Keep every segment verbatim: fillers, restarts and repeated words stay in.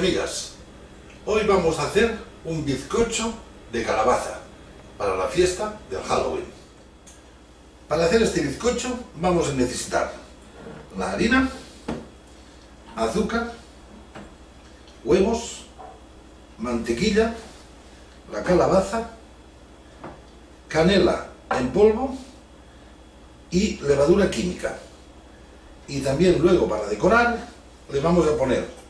semillas. Hoy vamos a hacer un bizcocho de calabaza para la fiesta del Halloween. Para hacer este bizcocho vamos a necesitar la harina, azúcar, huevos, mantequilla, la calabaza, canela en polvo y levadura química. Y también luego, para decorar, le vamos a poner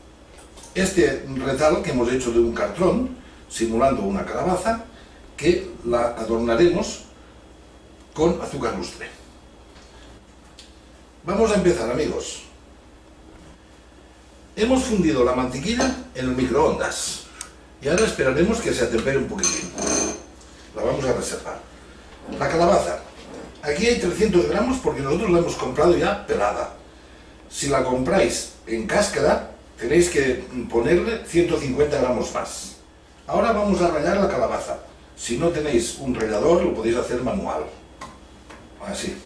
este retal que hemos hecho de un cartón simulando una calabaza, que la adornaremos con azúcar lustre. Vamos a empezar, amigos. Hemos fundido la mantequilla en el microondas y ahora esperaremos que se atempere un poquitín. La vamos a reservar. La calabaza. Aquí hay trescientos gramos porque nosotros la hemos comprado ya pelada. Si la compráis en cáscara, tenéis que ponerle ciento cincuenta gramos más. Ahora vamos a rallar la calabaza. Si no tenéis un rallador, lo podéis hacer manual. Así.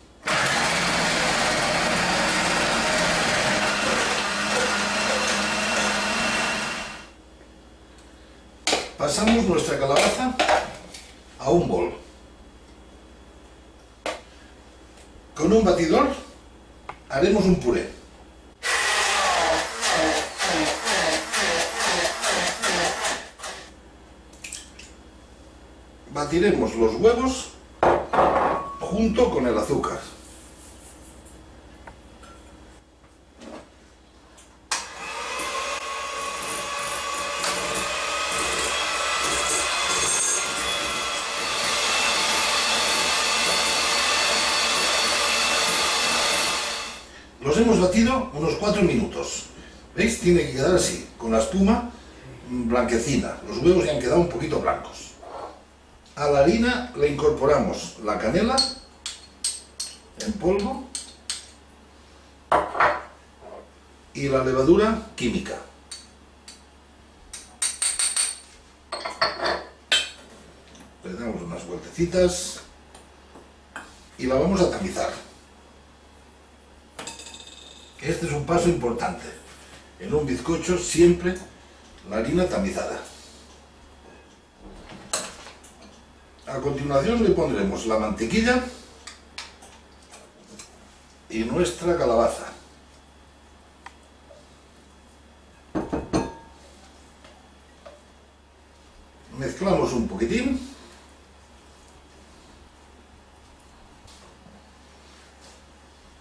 Pasamos nuestra calabaza a un bol. Con un batidor haremos un puré. Batiremos los huevos junto con el azúcar. Los hemos batido unos cuatro minutos. ¿Veis? Tiene que quedar así, con la espuma blanquecina. Los huevos ya han quedado un poquito blancos. A la harina le incorporamos la canela en polvo y la levadura química. Le damos unas vueltecitas y la vamos a tamizar. Este es un paso importante. En un bizcocho siempre la harina tamizada. A continuación le pondremos la mantequilla y nuestra calabaza. Mezclamos un poquitín.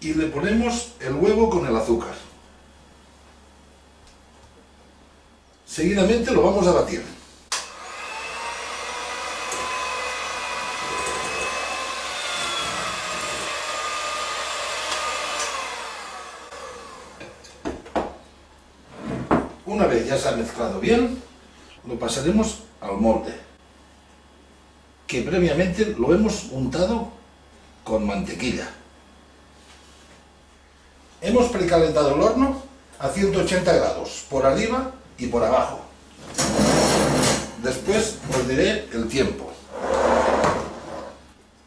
Y le ponemos el huevo con el azúcar. Seguidamente lo vamos a batir. Una vez ya se ha mezclado bien, lo pasaremos al molde, que previamente lo hemos untado con mantequilla. Hemos precalentado el horno a ciento ochenta grados, por arriba y por abajo. Después os diré el tiempo.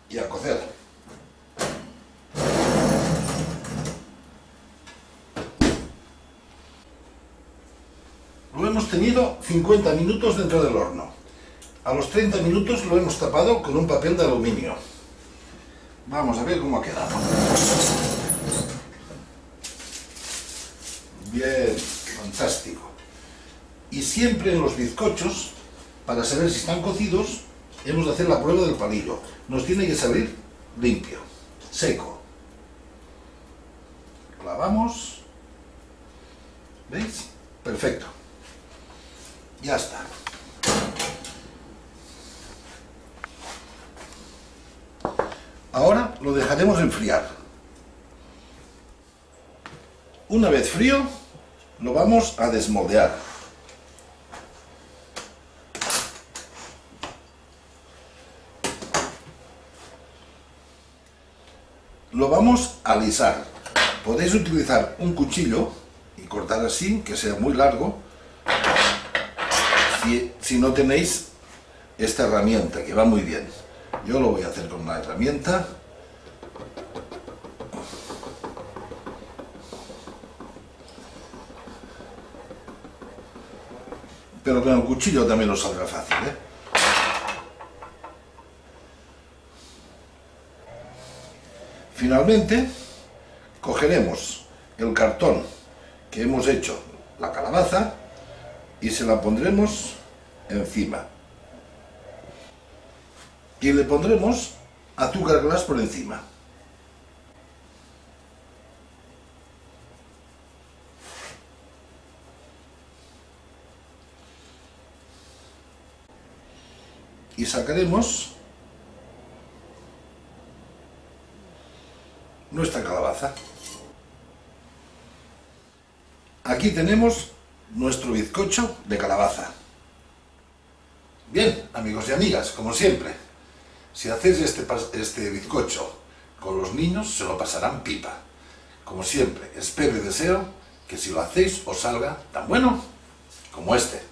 Y a cocer. Lo hemos tenido cincuenta minutos dentro del horno. A los treinta minutos lo hemos tapado con un papel de aluminio. Vamos a ver cómo ha quedado. Bien, fantástico. Y siempre en los bizcochos, para saber si están cocidos, hemos de hacer la prueba del palillo. Nos tiene que salir limpio, seco. Clavamos. ¿Veis? Perfecto. Ya está. Ahora lo dejaremos enfriar. Una vez frío, lo vamos a desmoldear. Lo vamos a alisar. Podéis utilizar un cuchillo y cortar así, que sea muy largo. Y si no tenéis esta herramienta, que va muy bien, yo lo voy a hacer con una herramienta. pero con el cuchillo también os saldrá fácil, ¿eh? Finalmente, cogeremos el cartón que hemos hecho la calabaza y se la pondremos encima. Y le pondremos azúcar glas por encima. Y sacaremos nuestra calabaza. Aquí tenemos nuestro bizcocho de calabaza. Bien, amigos y amigas, como siempre, si hacéis este, este bizcocho con los niños, se lo pasarán pipa. Como siempre, espero y deseo que si lo hacéis os salga tan bueno como este.